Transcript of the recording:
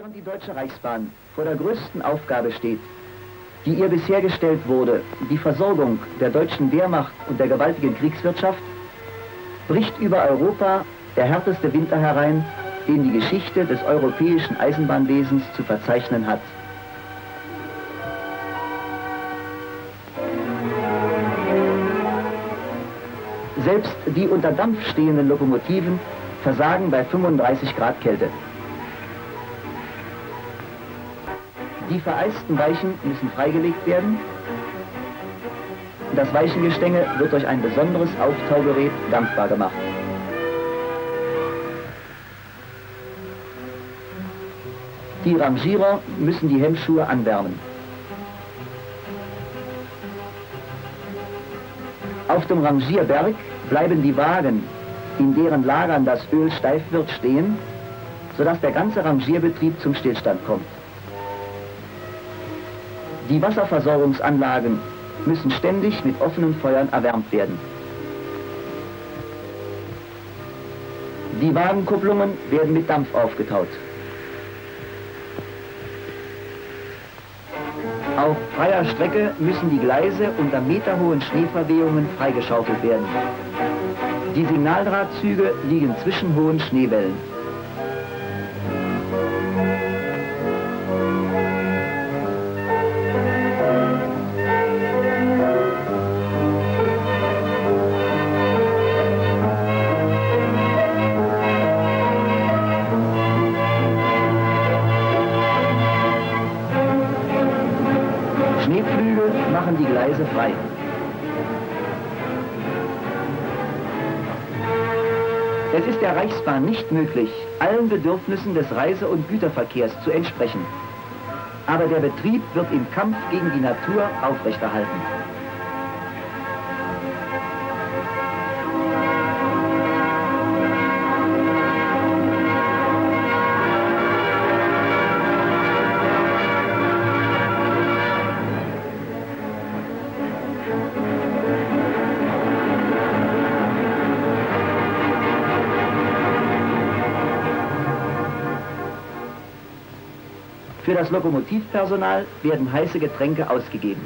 während die Deutsche Reichsbahn vor der größten Aufgabe steht, die ihr bisher gestellt wurde, die Versorgung der deutschen Wehrmacht und der gewaltigen Kriegswirtschaft, bricht über Europa der härteste Winter herein, den die Geschichte des europäischen Eisenbahnwesens zu verzeichnen hat. Selbst die unter Dampf stehenden Lokomotiven versagen bei 35 Grad Kälte. Die vereisten Weichen müssen freigelegt werden. Das Weichengestänge wird durch ein besonderes Auftaugerät dampfbar gemacht. Die Rangierer müssen die Hemmschuhe anwärmen. Auf dem Rangierberg bleiben die Wagen, in deren Lagern das Öl steif wird, stehen, sodass der ganze Rangierbetrieb zum Stillstand kommt. Die Wasserversorgungsanlagen müssen ständig mit offenen Feuern erwärmt werden. Die Wagenkupplungen werden mit Dampf aufgetaut. Auf freier Strecke müssen die Gleise unter meterhohen Schneeverwehungen freigeschaufelt werden. Die Signaldrahtzüge liegen zwischen hohen Schneewellen. Schneepflüge machen die Gleise frei. Es ist der Reichsbahn nicht möglich, allen Bedürfnissen des Reise- und Güterverkehrs zu entsprechen. Aber der Betrieb wird im Kampf gegen die Natur aufrechterhalten. Für das Lokomotivpersonal werden heiße Getränke ausgegeben.